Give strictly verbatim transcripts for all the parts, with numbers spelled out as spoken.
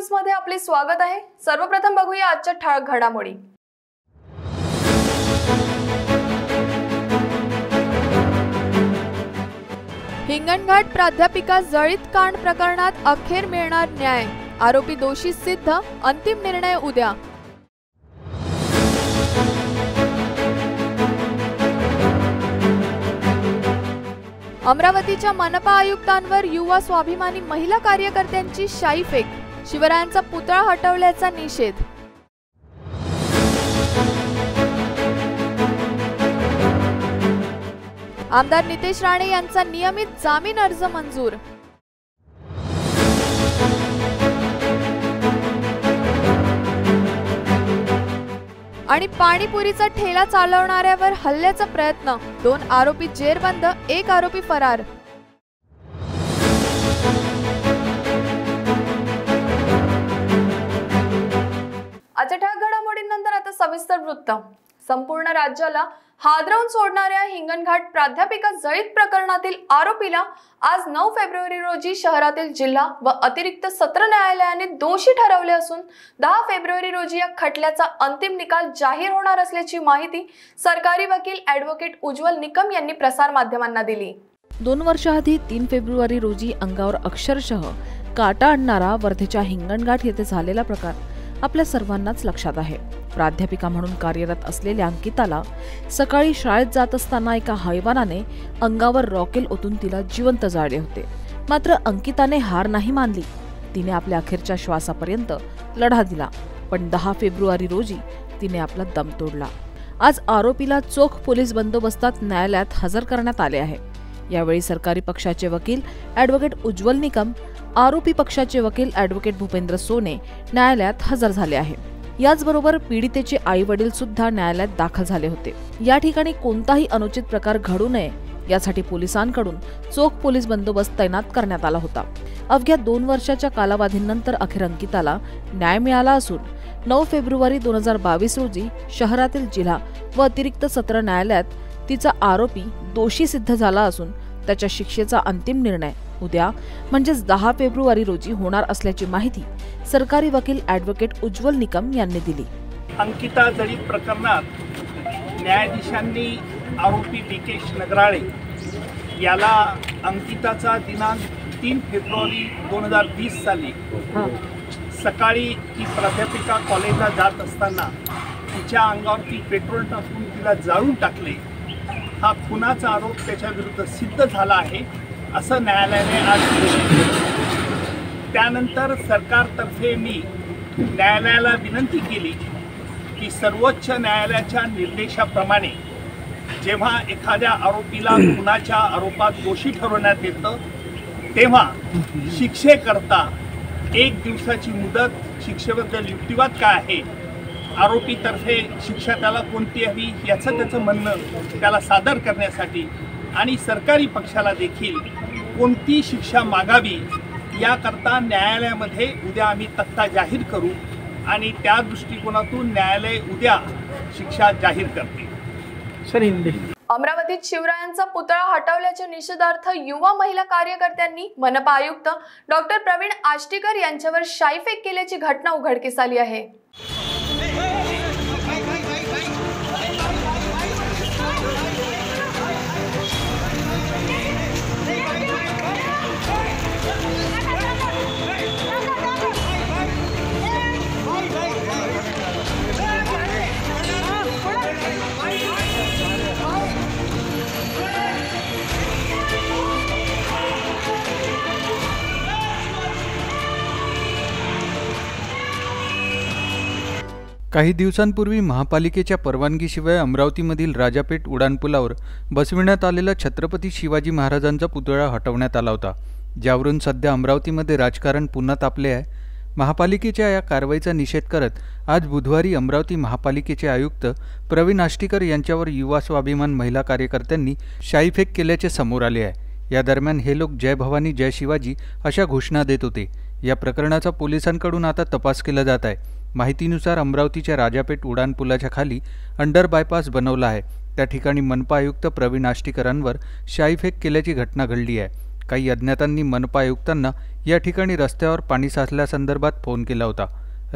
News मध्ये आपले स्वागत आहे। सर्वप्रथम बघूया आजच्या ठळक घडामोडी। हिंगणघाट प्राध्यापिका जळीत कांड प्रकरणात अखेर मिळणार न्याय, आरोपी दोषी सिद्ध, अंतिम निर्णय उद्या। अमरावतीच्या मनपा आयुक्तांवर युवा स्वाभिमानी महिला कार्यकर्त्यांची शाईफेक, शिवरायांचा पुतळा हटवल्याचा निषेध। आमदार नितेश राणे यांचा नियमित जामीन अर्ज मंजूर। आणि पाणीपुरीचा ठेला चालवणाऱ्यावर हल्ल्याचा प्रयत्न, दोन आरोपी जेरबंद, एक आरोपी फरार। आता ठळक घडामोडीनंतर आता सविस्तर वृत्त। संपूर्ण राज्याला हादरवून सोडणाऱ्या हिंगणघाट प्राध्यापिका जळीत प्रकरणातील आरोपीला आज नऊ फेब्रुवारी रोजी शहरातील जिल्हा व अतिरिक्त सत्र न्यायालयाने दोषी ठरवले असून दहा फेब्रुवारी रोजी या खटल्याचा अंतिम निकाल जाहीर होणार असल्याची माहिती सरकारी वकील ॲड. उज्ज्वल निकम यांनी प्रसार माध्यमांना दिली। दोन वर्षाआधी तीन फेब्रुवारी रोजी अंगावर अक्षरशः काटा आणणारा वर्धेच्या हिंगणघाट येथे झालेला प्रकार आपल्या सर्वांनाच लक्षात आहे। प्राध्यापिका म्हणून कार्यरत असलेल्या अंकिताला सकाळी शाळेत जात असताना एका हैवानाने अंगावर रॉकेल ओतून तिला जिवंत जाळले होते। मात्र अंकिताने हार नाही मानली, तिने आपल्या अखेरच्या श्वासापर्यंत लढा दिला, पण दहा फेब्रुवारी रोजी तिने आपला दम तोडला। आज आरोपीला चोख पोलीस बंदोबस्तात न्यायालयात हजर करण्यात आले आहे। यावेळी सरकारी पक्षाचे वकील ॲड. उज्ज्वल निकम, आरोपी पक्षाचे वकील ॲड. भूपेंद्र सोने न्यायालयात हजर झाले आहे। याचबरोबर पीडितेचे आई वडील सुद्धा न्यायालयात दाखल झाले होते। या ठिकाणी कोणताही अनुचित प्रकार घडू नये यासाठी पोलिसांकडून चोख पोलीस बंदोबस्त तैनात करण्यात आला होता। अवघ्या दोन वर्षाच्या कालावधीनंतर अखेर अंकिताला न्याय मिळाला असून नऊ फेब्रुवारी दोन हजार बावीस रोजी शहरातील जिल्हा व अतिरिक्त सत्र न्यायालयात तिचा आरोपी दोषी सिद्ध झाला असून त्याच्या शिक्षेचा अंतिम निर्णय उद्या म्हणजेच दहा फेब्रुवारी रोजी होणार असल्याची माहिती सरकारी वकील ॲडव्होकेट उज्ज्वल निकम यांनी दिली। अंकिता जळीत प्रकरणात न्यायाधीशांनी आरोपी बिकेश नगराळे याला अंकिताचा दिनांक तीन फेब्रुवारी दोन हजार वीस साली सकाळी ती प्राध्यापिका कॉलेजला जात असताना तिच्या अंगावरती पेट्रोल टाकून तिला जाळून टाकले हा खुनाचा आरोप त्याच्याविरुद्ध सिद्ध झाला आहे असं न्यायालयाने आज घोषित केलं। त्यानंतर सरकारतर्फे मी न्यायालयाला विनंती केली की सर्वोच्च न्यायालयाच्या निर्देशाप्रमाणे जेव्हा एखाद्या आरोपीला खुनाच्या आरोपात दोषी ठरवण्यात येतं तेव्हा शिक्षेकरता एक दिवसाची मुदत, शिक्षेबद्दल युक्तिवाद काय आहे, आरोपीतर्फे शिक्षा त्याला कोणती हवी याचं त्याचं म्हणणं त्याला सादर करण्यासाठी आणि सरकारी पक्षाला देखील कोणती शिक्षा मागावी याकरता न्यायालयामध्ये उद्या आम्ही तक्ता जाहीर करू आणि त्या दृष्टिकोनातून न्यायालय उद्या शिक्षा जाहीर करते। अमरावतीत शिवरायांचा पुतळा हटवल्याच्या निषेधार्थ युवा महिला कार्यकर्त्यांनी मनपा आयुक्त डॉ. प्रवीण आष्टीकर यांच्यावर शाईफेक केल्याची घटना उघडकीस आली आहे। काही दिवसांपूर्वी महापालिकेच्या परवानगीशिवाय अमरावतीमधील राजापेठ उड्डाणपुलावर बसविण्यात आलेला छत्रपती शिवाजी महाराजांचा पुतळा हटवण्यात आला होता, ज्यावरून सध्या अमरावतीमध्ये राजकारण पुन्हा तापले आहे। महापालिकेच्या या कारवाईचा निषेध करत आज बुधवारी अमरावती महापालिकेचे आयुक्त प्रवीण आष्टीकर यांच्यावर युवा स्वाभिमान महिला कार्यकर्त्यांनी शाईफेक केल्याचे समोर आले आहे। या दरम्यान हे लोक जय भवानी जय शिवाजी अशा घोषणा देत होते। या प्रकरणाचा पोलिसांकडून आता तपास केला जात आहे। माहितीनुसार अमरावतीच्या राजापेठ उड्डाणपुलाच्या खाली अंडर बायपास बनवला आहे, त्या ठिकाणी मनपा आयुक्त प्रवीण आष्टीकरांवर शाईफेक केल्याची घटना घडली आहे। काही अज्ञातांनी मनपा आयुक्तांना या ठिकाणी रस्त्यावर पाणी साचल्यासंदर्भात फोन केला होता।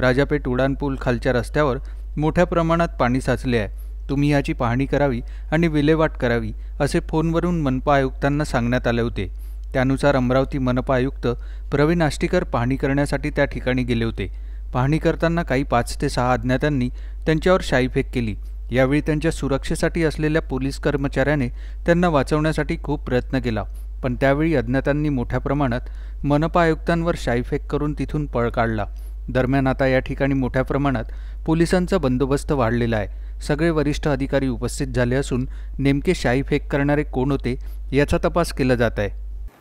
राजापेठ उड्डाणपूल खालच्या रस्त्यावर मोठ्या प्रमाणात पाणी साचले आहे, तुम्ही याची पाहणी करावी आणि विल्हेवाट करावी असे फोनवरून मनपा आयुक्तांना सांगण्यात आले होते। त्यानुसार अमरावती मनपा आयुक्त प्रवीण आष्टीकर पाहणी करण्यासाठी त्या ठिकाणी गेले होते। पाहणी करताना काही पाच ते सहा अज्ञातांनी त्यांच्यावर शाईफेक केली। यावेळी त्यांच्या सुरक्षेसाठी असलेल्या पोलीस कर्मचाऱ्याने त्यांना वाचवण्यासाठी खूप प्रयत्न केला, पण त्यावेळी अज्ञातांनी मोठ्या प्रमाणात मनपा आयुक्तांवर शाईफेक करून तिथून पळ काढला। दरम्यान आता या ठिकाणी मोठ्या प्रमाणात पोलिसांचा बंदोबस्त वाढलेला आहे। सगळे वरिष्ठ अधिकारी उपस्थित झाले असून नेमके शाईफेक करणारे कोण होते याचा तपास केला जात आहे।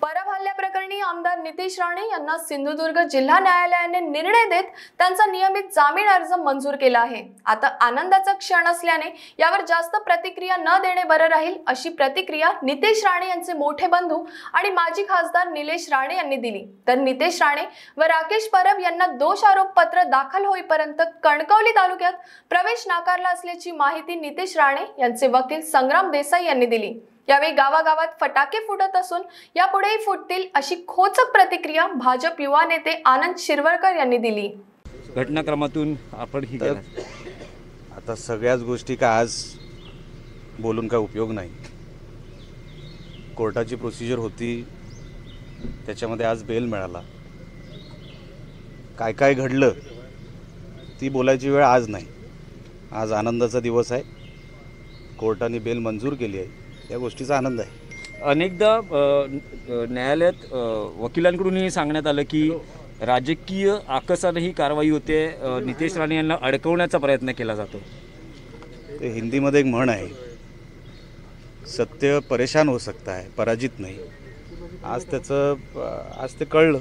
परब हल्ल्या प्रकरणी आमदार नितेश राणे यांना सिंधुदुर्ग जिल्हा न्यायालयाने निर्णय देत त्यांचा नियमित जामीन अर्ज मंजूर केला आहे। आता आनंदाचा क्षण असल्याने यावर जास्त प्रतिक्रिया न देणे बरं राहील अशी प्रतिक्रिया नितेश राणे यांचे मोठे बंधू आणि माजी खासदार निलेश राणे यांनी दिली। तर नितेश राणे व राकेश परब यांना दोष आरोपपत्र दाखल होईपर्यंत कणकवली तालुक्यात प्रवेश नाकारला असल्याची माहिती नितेश राणे यांचे वकील संग्राम देसाई यांनी दिली। यावेळी गावागावात फटाके फुटत असून यापुढेही फुटतील अशी खोचक प्रतिक्रिया भाजप युवा नेते आनंद शिरवळकर यांनी दिली। घटनाक्रमातून आपण ही आता सगळ्याच गोष्टी का आज बोलून काय उपयोग नाही। कोर्टाची प्रोसिजर होती, त्याच्यामध्ये आज बेल मिळाला, काय काय घडलं ती बोलायची वेळ आज नाही। आज आनंदाचा दिवस आहे, कोर्टाने बेल मंजूर केली आहे, या गोष्टीचा आनंद आहे। अनेकदा न्यायालयात वकिलांकडूनही सांगण्यात आलं की राजकीय आकसाने ही कारवाई होते, नितेश राणे यांना अडकवण्याचा प्रयत्न केला जातो। ते हिंदीमध्ये एक म्हण आहे, सत्य परेशान हो सकता है, पराजित नाही। आज त्याचं आज ते कळलं,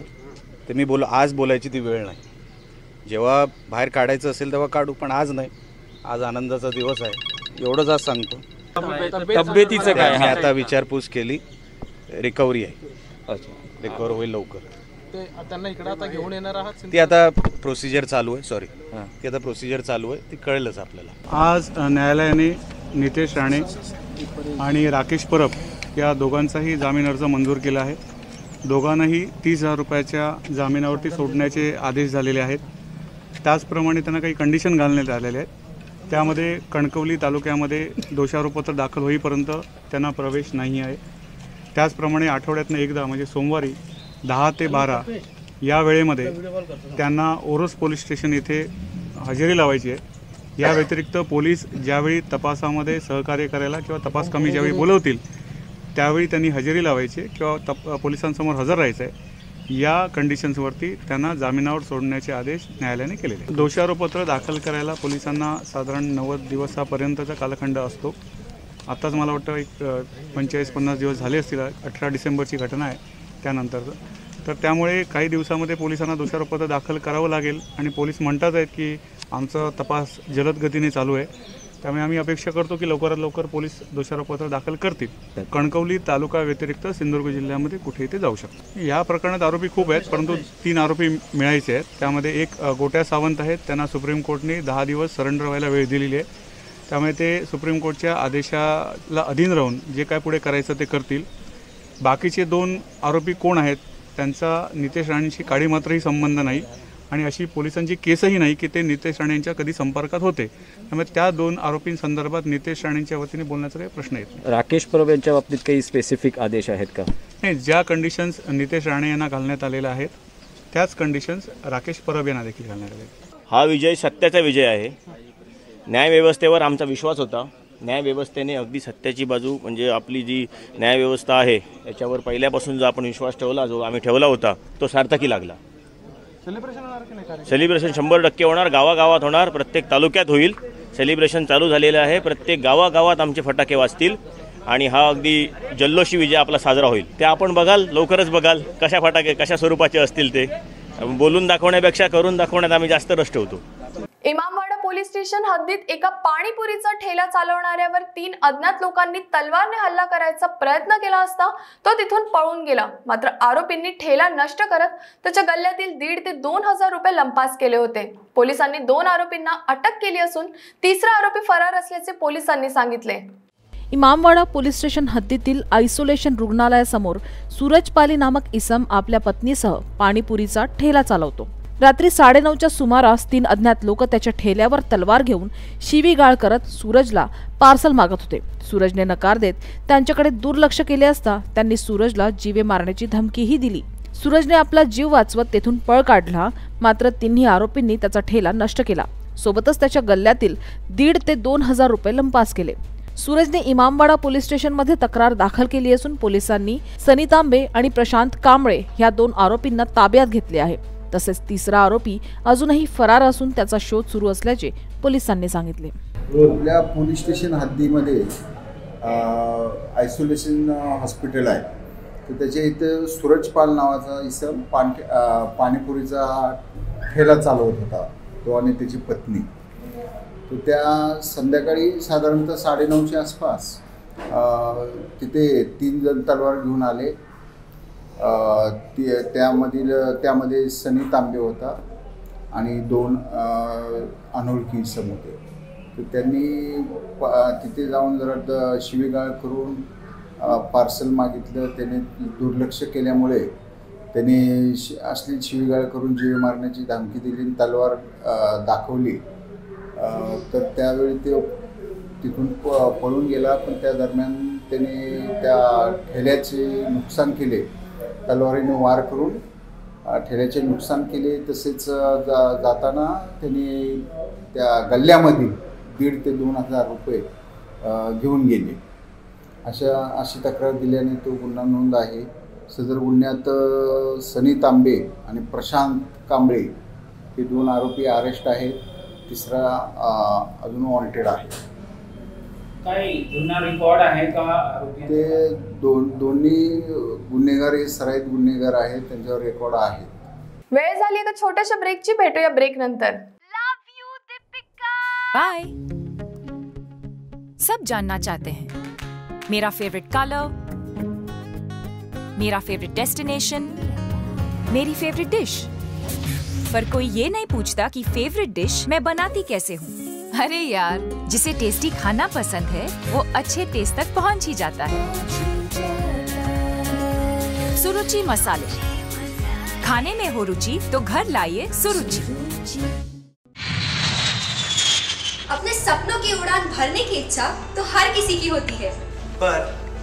ते मी बोल आज बोलायची ती वेळ नाही। जेव्हा बाहेर काढायचं असेल तेव्हा काढू, पण आज नाही। आज आनंदाचा दिवस आहे, एवढंच आज सांगतो। तब्येतीचं काय आता विचारपूस केली, रिकव्हरी आहे। अच्छा, रिकव्हर होईल लवकर। त्यांना इकडे आता घेऊन येणार आहात? ती आता प्रोसिजर चालू आहे, सॉरी ती आता प्रोसिजर चालू आहे, ती कळलंच आपल्याला। आज न्यायालयाने नितेश राणे आणि राकेश परब या दोघांचाही जामीन अर्ज मंजूर केला आहे। दोघांनाही तीस हजार रुपयाच्या जामिनावरती सोडण्याचे आदेश झालेले आहेत। त्याचप्रमाणे त्यांना काही कंडिशन घालण्यात आलेले आहेत, त्यामध्ये कणकवली तालुक्यामध्ये दोषारोपपत्र दाखल होईपर्यंत त्यांना प्रवेश नाही आहे। त्याचप्रमाणे आठवड्यातनं एकदा म्हणजे सोमवारी दहा ते बारा या वेळेमध्ये त्यांना ओरोस पोलीस स्टेशन येथे हजेरी लावायची आहे। या व्यतिरिक्त पोलीस ज्यावेळी तपासामध्ये सहकार्य करायला किंवा तपास कमी ज्यावेळी बोलवतील त्यावेळी त्यांनी हजेरी लावायची किंवा तप पोलिसांसमोर हजर राहायचं आहे। या कंडिशन्सवरती त्यांना जामिनावर सोडण्याचे आदेश न्यायालयाने केलेले आहेत। दोषारोपपत्र दाखल करायला पोलिसांना साधारण नव्वद दिवसापर्यंतचा कालखंड असतो। आताच मला वाटतं एक पंचेचाळीस पन्नास दिवस झाले असतील, अठरा डिसेंबरची घटना आहे त्यानंतर। तर त्यामुळे काही दिवसामध्ये पोलिसांना दोषारोपपत्र दाखल करावं लागेल आणि पोलीस म्हणतात आहेत की आमचा तपास जलद गतीने चालू आहे, त्यामुळे आम्ही अपेक्षा करतो की लवकरात लवकर पोलीस दोषारोपपत्र दाखल करतील। कणकवली तालुका व्यतिरिक्त सिंधुदुर्ग जिल्ह्यामध्ये कुठेही ते जाऊ शकतात। या प्रकरणात आरोपी खूप आहेत, परंतु तीन आरोपी मिळायचे आहेत। त्यामध्ये एक गोट्या सावंत आहेत, त्यांना सुप्रीम कोर्टने दहा दिवस सरेंडर व्हायला वेळ दिलेली आहे, त्यामुळे ते सुप्रीम कोर्टच्या आदेशाला अधीन राहून जे काय पुढे करायचं ते करतील। बाकीचे दोन आरोपी कोण आहेत त्यांचा नितेश राणेंशी काडीमात्रही संबंध नाही आणि अशी पोलिसांची केसही नाही की ते नितेश राणे यांच्या कधी संपर्कात होते, त्यामुळे त्या दोन आरोपींसंदर्भात नितेश राणेंच्या वतीने बोलण्याचा काही प्रश्न येत नाही। राकेश परब यांच्या बाबतीत काही स्पेसिफिक आदेश आहेत का? नाही, ज्या कंडिशन्स नितेश राणे यांना घालण्यात आलेल्या आहेत त्याच कंडिशन्स राकेश परब यांना देखील घालण्यात आले। हा विजय सत्याचा विजय आहे। न्यायव्यवस्थेवर आमचा विश्वास होता, न्यायव्यवस्थेने अगदी सत्याची बाजू म्हणजे आपली जी न्यायव्यवस्था आहे याच्यावर पहिल्यापासून जो आपण विश्वास ठेवला जो आम्ही ठेवला होता तो सार्थकी लागला। सेलिब्रेशन शंभर टक्के होणार, गावागावात होणार, प्रत्येक तालुक्यात होईल। सेलिब्रेशन चालू झालेलं आहे, प्रत्येक गावागावात आमचे फटाके वाजतील आणि हा अगदी जल्लोषी विजय आपला साजरा होईल। ते आपण बघाल, लवकरच बघाल कशा फटाके कशा स्वरूपाचे असतील ते। बोलून दाखवण्यापेक्षा करून दाखवण्यात आम्ही जास्त रस ठेवतो। इमामवाडा पोलीस स्टेशन हद्दीत एका पाणीपुरीचा ठेला चालवणाऱ्यावर तीन अज्ञात लोकांनी तलवारने हल्ला करायचा प्रयत्न केला असता तो तिथून पळून गेला, मात्र आरोपींनी ठेला नष्ट करत त्याच्या गल्ल्यातील दीड ते दोन हजार रुपये लंपास केले होते। पोलिसांनी दोन आरोपींना अटक केली असून तिसरा आरोपी फरार असल्याचे पोलिसांनी सांगितले। इमामवाड़ा पोलीस स्टेशन हद्दीतील आयसोलेशन रुग्णालयासमोर सूरज पाली नामक इसम आपल्या पत्नीसह पाणीपुरीचा ठेला चालवतो। रात्री साडेनऊच्या सुमारास तीन अज्ञात लोक त्याच्या ठेल्यावर तलवार घेऊन शिवीगाळ करत सूरजला पार्सल मागत होते। सूरजने नकार देत त्यांच्याकडे दुर्लक्ष केले असता त्यांनी सूरजला जीवे मारण्याची धमकीही दिली। सूरजने आपला जीव वाचवत तेथून पळ काढला, मात्र तिन्ही आरोपींनी त्याचा ठेला नष्ट केला, सोबतच त्याच्या गल्ल्यातील दीड ते दोन हजार रुपये लंपास केले। सूरजने इमामवाड़ा पोलीस स्टेशन मध्ये तक्रार दाखल केली असून पोलिसांनी सुनीता आंबे आणि प्रशांत कांबळे या दोन आरोपींना ताब्यात घेतले आहे। तसेच तिसरा आरोपी अजूनही फरार असून त्याचा शोध सुरू असल्याचे पोलिसांनी सांगितले। आपल्या पोलीस स्टेशन हद्दीमध्ये आयसोलेशन हॉस्पिटल आहे, तर त्याच्या इथे सूरज पाल नावाचा इसम पाणीपुरीचा ठेला चालवत होता, तो आणि त्याची पत्नी। तो त्या संध्याकाळी साधारणतः साडेनऊच्या आसपास तिथे तीन जण तलवार घेऊन आले। ते त्यामधील त्यामध्ये सुनीत तांबे होता आणि दोन अनोळखी इसम होते। तर त्यांनी तिथे जाऊन जरा शिवीगाळ करून पार्सल मागितलं, त्याने दुर्लक्ष केल्यामुळे त्याने शि असली शिवीगाळ करून जीवे मारण्याची धमकी दिली, तलवार दाखवली। तर त्यावेळी ते तिथून प पळून गेला, पण त्या दरम्यान त्याने त्या ठेल्याचे नुकसान केले, तलवारीने वार करून ठेल्याचे नुकसान केले। तसेच जा जाताना त्याने त्या गल्ल्यामध्ये दीड ते दोन हजार रुपये घेऊन गेले, अशा अशी तक्रार दिल्याने तो गुन्हा नोंद आहे। सदर गुन्ह्यात सुनीत तांबे आणि प्रशांत कांबळे हे दोन आरोपी अरेस्ट आहेत, तिसरा अजून वॉन्टेड आहे। काही गुन्हा रेकॉर्ड आहे का आरोपी? ते दोन दोन्ही गुन्हेगार हे सराईत गुन्हेगार आहेत, त्यांच्यावर रेकॉर्ड आहे। वेळ झाली एका छोट्याशा ब्रेकची, भेटूया ब्रेक नंतर। Love you Deepika, bye. सब जानना चाहते हैं मेरा फेवरेट कलर, मेरा फेवरेट डेस्टिनेशन, मेरी फेवरेट डिश, पर कोई ये नहीं पूछता कि फेवरेट डिश मैं बनाती कैसे हूँ। अरे यार, जिसे टेस्टी खाना पसंद है वो अच्छे टेस्ट तक पहुँच ही जाता है। सुरुचि मसाले, खाने में हो रुचि तो घर लाइए सुरुचि। अपने सपनों की उड़ान भरने की इच्छा तो हर किसी की होती है, पर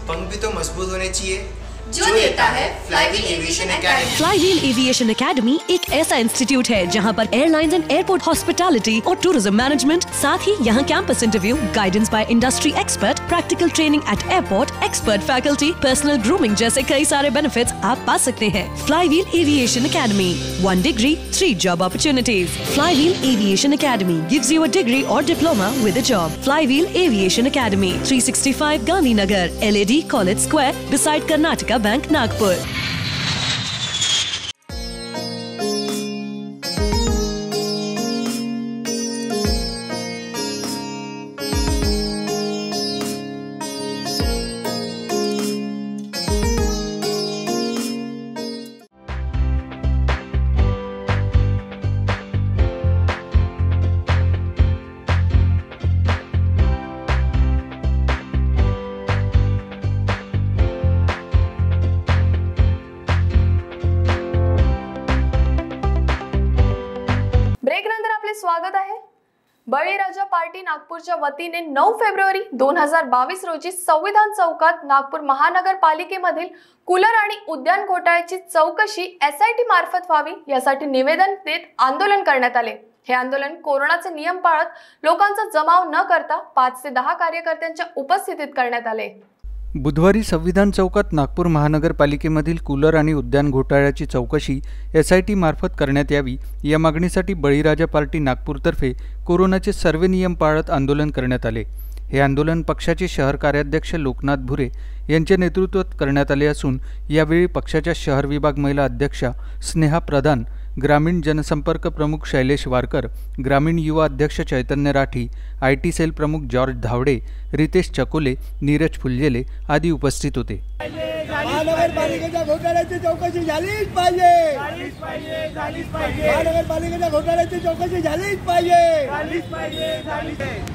पंख भी तो मजबूत होने चाहिए जो, जो देता है fly wheel aviation academy. Fly wheel aviation academy एक ऐसा इंस्टीट्यूट है जहां पर एयरलाइंस एंड एयरपोर्ट हॉस्पिटैलिटी और टूरिज्म मैनेजमेंट, साथ ही यहां campus interview, guidance by industry expert, practical training at airport, expert faculty, personal grooming जैसे कई सारे बेनिफिट्स आप पा सकते हैं। Fly wheel aviation academy, one degree three job opportunities. Fly wheel aviation academy gives you a degree और diploma with a job. Fly wheel aviation academy three sixty five Gandhinagar, L A D college square, beside Karnataka bank, Nagpur. नागपूरच्या वतीने नऊ फेब्रुवारी दोन हजार बावीस रोजी संविधान चौकात नागपूर महानगरपालिकेमधील कूलर आणि उद्यान घोटाळ्याची चौकशी एसआयटी मार्फत व्हावी यासाठी निवेदन देत आंदोलन करण्यात आले। हे आंदोलन कोरोनाचे नियम पाळत लोकांचा जमाव न करता पाच ते दहा कार्यकर्त्यांच्या उपस्थितीत करण्यात आले। बुधवारी संविधान चौकात नागपूर महानगरपालिकेमधील कूलर आणि उद्यान घोटाळ्याची चौकशी एसआयटी मार्फत करण्यात यावी या मागणीसाठी बळीराजा पार्टी नागपूरतर्फे कोरोनाचे सर्व नियम पाळत आंदोलन करण्यात आले। हे आंदोलन पक्षाचे शहर कार्याध्यक्ष लोकनाथ भुरे यांच्या नेतृत्वात करण्यात आले असून यावेळी पक्षाच्या शहर विभाग महिला अध्यक्षा स्नेहा प्रधान, ग्रामीण जनसंपर्क प्रमुख शैलेश वारकर, ग्रामीण युवा अध्यक्ष Chaitanya Rathi, I T cell प्रमुख जॉर्ज धावडे, रितेश चकोले, नीरज फुललेले आदि उपस्थित होते। महानगरपालिकेच्या घोटाळ्याची चौकशी झालीच पाहिजे, महानगरपालिकेच्या घोटाळ्याची चौकशी झालीच पाहिजे।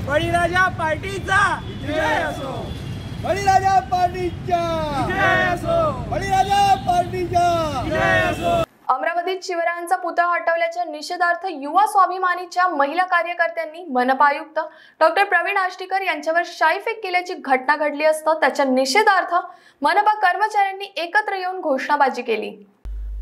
बळीराजा पार्टीचा विजय असो। बळीराजा पार्टीचा जय असो, बळीराजा पार्टीचा जय असो। अमरावतीत शिवरायांचा पुतळा हटवल्याच्या निषेधार्थ युवा स्वाभिमानीच्या महिला कार्यकर्त्यांनी मनपा आयुक्त डॉक्टर प्रवीण आष्टीकर यांच्यावर शाईफेक केल्याची घटना घडली असता त्याच्या निषेधार्थ मनपा कर्मचाऱ्यांनी एकत्र येऊन घोषणाबाजी केली।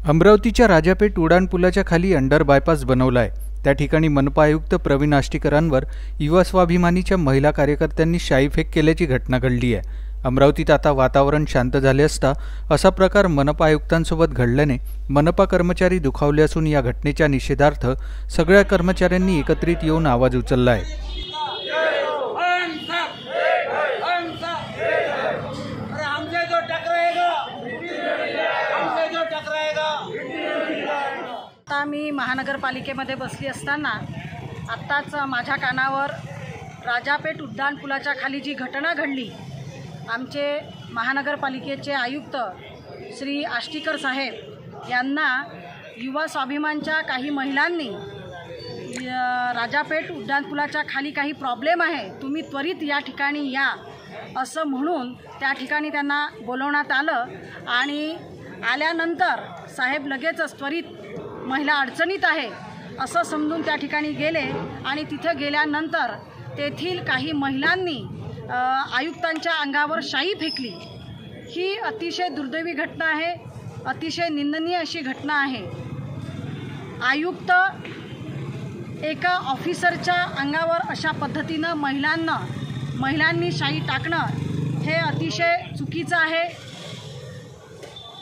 अमरावतीच्या राजापेठ उड्डाणपुलाच्या खाली अंडर बायपास बनवलाय, त्या ठिकाणी मनपा आयुक्त प्रवीण आष्टीकरांवर युवा स्वाभिमानीच्या महिला कार्यकर्त्यांनी शाईफेक केल्याची घटना घडली आहे। अमरावतीत आता वातावरण शांत झाले असता असा प्रकार मनपा आयुक्तांसोबत घडल्याने मनपा कर्मचारी दुखावले असून या घटनेच्या निषेधार्थ सगळ्या कर्मचाऱ्यांनी एकत्रित येऊन आवाज उचलला आहे। आता मी महानगरपालिकेमध्ये बसली असताना आत्ताच माझ्या कानावर राजापेठ उड्डाणपुलाच्या खाली जी घटना घडली, आमचे महानगरपालिकेचे आयुक्त श्री आष्टीकर साहेब यांना युवा स्वाभिमानच्या काही महिलांनी राजापेठ उड्डाणपुलाच्या खाली काही प्रॉब्लेम आहे, तुम्ही त्वरित या ठिकाणी या असं म्हणून त्या ठिकाणी त्यांना बोलवण्यात आलं। आणि आल्यानंतर साहेब लगेचच त्वरित महिला अडचणीत आहे असं समजून त्या ठिकाणी गेले आणि तिथे गेल्यानंतर तेथील काही महिलांनी आयुक्तांच्या अंगावर शाई फेकली। ही अतिशय दुर्दैवी घटना आहे, अतिशय निंदनीय अशी घटना आहे। आयुक्त एका ऑफिसरच्या अंगावर अशा पद्धतीनं महिलांना महिलांनी शाई टाकणं हे अतिशय चुकीचं आहे।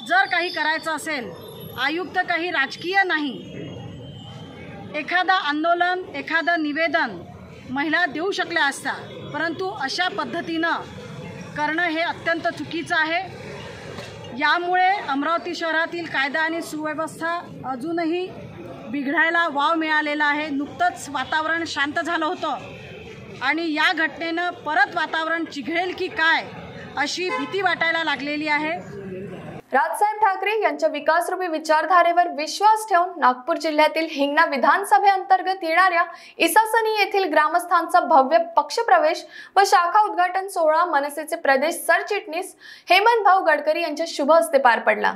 जर काही करायचं असेल, आयुक्त काही राजकीय नाही, एखादा आंदोलन एखादा निवेदन महिला देऊ शकल्या असता, परंतु अशा पद्धतीनं करणं हे अत्यंत चुकीचं आहे। यामुळे अमरावती शहरातील कायदा आणि सुव्यवस्था अजूनही बिघडायला वाव मिळालेला आहे। नुकतंच वातावरण शांत झालं होतं आणि या घटनेनं परत वातावरण चिघळेल की काय अशी भीती वाटायला लागलेली आहे। राजसाहेब ठाकरे यांच्या विकासरूपी विचारधारेवर विश्वास ठेवून नागपूर जिल्ह्यातील हिंगणा विधानसभेअंतर्गत येणाऱ्या इसासनी येथील ग्रामस्थांचा भव्य पक्षप्रवेश व शाखा उद्घाटन सोहळा मनसेचे प्रदेश सरचिटणीस हेमंत भाऊ गडकरी यांच्या शुभ हस्ते पार पडला।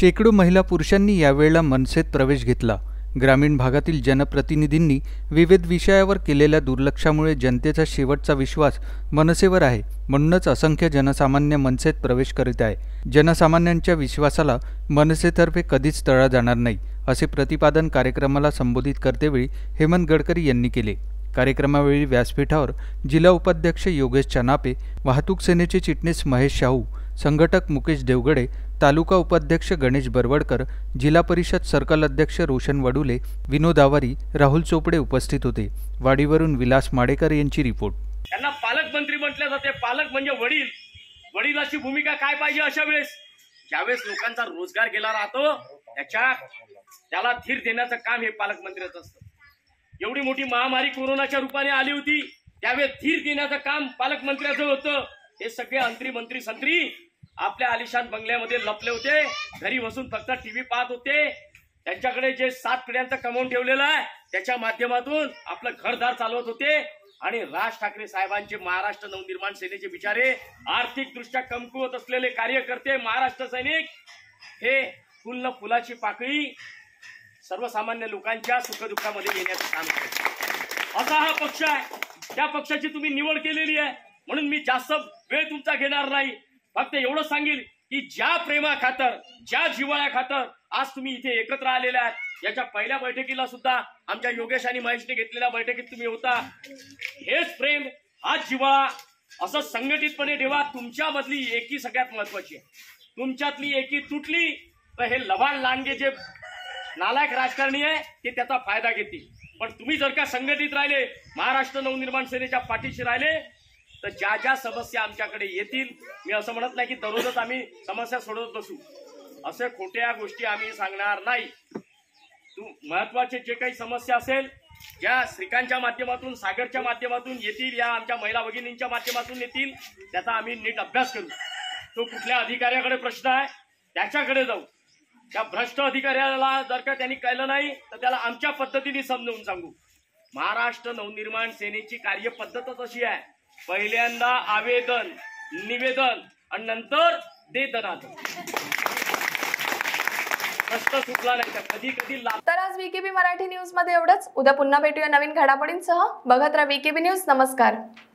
शेकडो महिला पुरुषांनी यावेळेला मनसेत प्रवेश घेतला। ग्रामीण भागातील जनप्रतिनिधींनी विविध विषयावर केलेल्या दुर्लक्षामुळे जनतेचा शेवटचा विश्वास मनसेवर आहे, म्हणूनच असंख्य जनसामान्य मनसेत प्रवेश करीत आहे। जनसामान्यांच्या विश्वासाला मनसेतर्फे कधीच तडा जाणार नाही असे प्रतिपादन कार्यक्रमाला संबोधित करतेवेळी हेमंत गडकरी यांनी केले। कार्यक्रमावेळी व्यासपीठावर जिल्हा उपाध्यक्ष योगेश चानापे, वाहतूक सेनेचे चिटणीस महेश शाहू, संघटक मुकेश देवगडे, तालुका उपाध्यक्ष गणेश बरवडकर, जिल्हा परिषद सर्कल अध्यक्ष रोशन वडुले, विनोद आवारी, राहुल चोपडे उपस्थित होते। वाडीवरून विलास माडेकर यांची रिपोर्ट। त्यांना पालकमंत्री म्हटले जाते, पालक म्हणजे वडील, वडिलाची भूमिका काय पाहिजे अशा वेळेस ज्यावेळेस लोकांचा रोजगार गेला राहतो त्याच्या त्याला धीर देण्याचं काम हे पालकमंत्र्यांचं असतं। एवढी मोठी महामारी कोरोनाच्या रूपाने आली होती त्यावेळेस धीर देण्याचं काम पालकमंत्र्यांचं होतं। हे सगळे अंत्री मंत्री संत्री आपल्या आलिशान बंगल्यामध्ये लपले होते, घरी बसून फक्त टीव्ही पाहत होते। त्यांच्याकडे जे सात पिढ्यांचं कमावून ठेवलेलं आहे त्याच्या माध्यमातून आपलं घरदार चालवत होते। आणि राज ठाकरे साहेबांचे महाराष्ट्र नवनिर्माण सेनेचे विचारे आर्थिकदृष्ट्या कमकुवत असलेले कार्यकर्ते महाराष्ट्र सैनिक हे फुल न फुलाची पाकळी सर्वसामान्य लोकांच्या सुखदुःखामध्ये येण्याचं काम करते। असा हा पक्ष आहे, त्या पक्षाची तुम्ही निवड केलेली आहे, म्हणून मी जास्त वेळ तुमचा घेणार नाही। फक्त एवढं सांगेल की ज्या प्रेमा खातर ज्या जिव्हाळ्या खातर आज तुम्ही इथे एकत्र आलेले आहात, याच्या पहिल्या बैठकीला सुद्धा आमच्या योगेश आणि महेशने घेतलेल्या बैठकीत तुम्ही होता। हेच प्रेम हाच जिव्हाळा असं संघटितपणे ठेवा। तुमच्यामधली एकी सगळ्यात महत्वाची आहे, तुमच्यातली एकी तुटली तर हे लबाड लांडगे जे नालायक राजकारणी आहे ते त्याचा फायदा घेतील। पण तुम्ही जर का संघटित राहिले, महाराष्ट्र नवनिर्माण सेनेच्या पाठीशी राहिले तर ज्या ज्या समस्या आमच्याकडे येतील, मी असं म्हणत नाही की दररोजच आम्ही समस्या सोडवत बसू, असे खोट्या गोष्टी आम्ही सांगणार नाही। महत्वाचे जे काही समस्या असेल ज्या श्रीकांतच्या माध्यमातून सागरच्या माध्यमातून येतील, या आमच्या महिला भगिनींच्या माध्यमातून येतील, त्याचा आम्ही नीट अभ्यास करू। तो कुठल्या अधिकाऱ्याकडे प्रश्न आहे त्याच्याकडे जाऊ, त्या भ्रष्ट अधिकाऱ्याला जर का त्यांनी कळलं नाही तर त्याला आमच्या पद्धतीने समजावून सांगू। महाराष्ट्र नवनिर्माण सेनेची कार्यपद्धतच अशी आहे, पहिल्यांदा आवेदन निवेदन आणि नंतर तर आज व्हीकेबी मराठी न्यूज मध्ये एवढंच. उद्या पुन्हा भेटूया नवीन घडामोडींसह. बघत रहा व्हीकेबी न्यूज. नमस्कार.